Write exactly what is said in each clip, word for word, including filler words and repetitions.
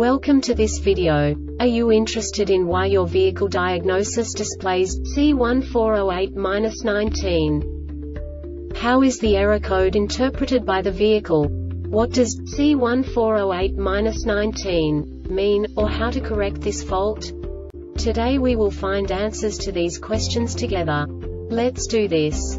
Welcome to this video. Are you interested in why your vehicle diagnosis displays C one four zero eight dash nineteen? How is the error code interpreted by the vehicle? What does C one four zero eight dash nineteen mean, or how to correct this fault? Today we will find answers to these questions together. Let's do this.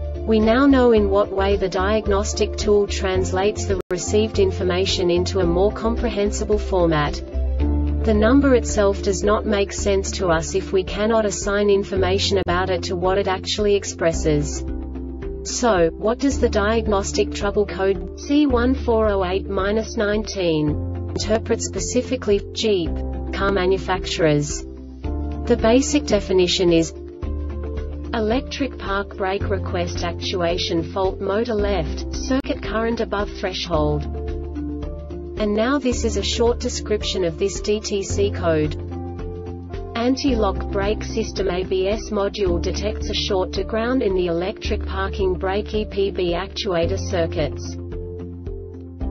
We now know in what way the diagnostic tool translates the received information into a more comprehensible format. The number itself does not make sense to us if we cannot assign information about it to what it actually expresses. So, what does the diagnostic trouble code C one four zero eight dash nineteen interpret specifically for Jeep car manufacturers? The basic definition is electric park brake request actuation fault motor left, circuit current above threshold. And now this is a short description of this D T C code. Anti-lock brake system A B S module detects a short to ground in the electric parking brake E P B actuator circuits.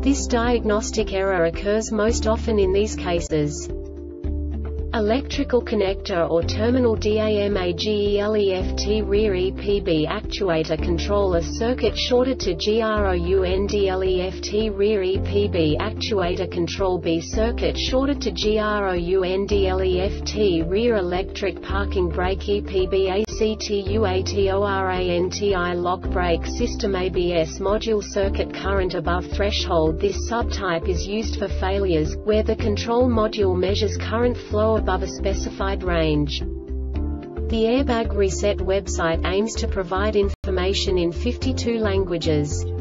This diagnostic error occurs most often in these cases. Electrical connector or terminal damaged rear E P B actuator controller circuit shorted to groundleft rear E P B actuator control B circuit shorted to groundleft rear electric parking brake E P B actuatorant lock brake system A B S module circuit current above threshold. This subtype is used for failures where the control module measures current flow above a specified range. The Airbag Reset website aims to provide information in fifty-two languages.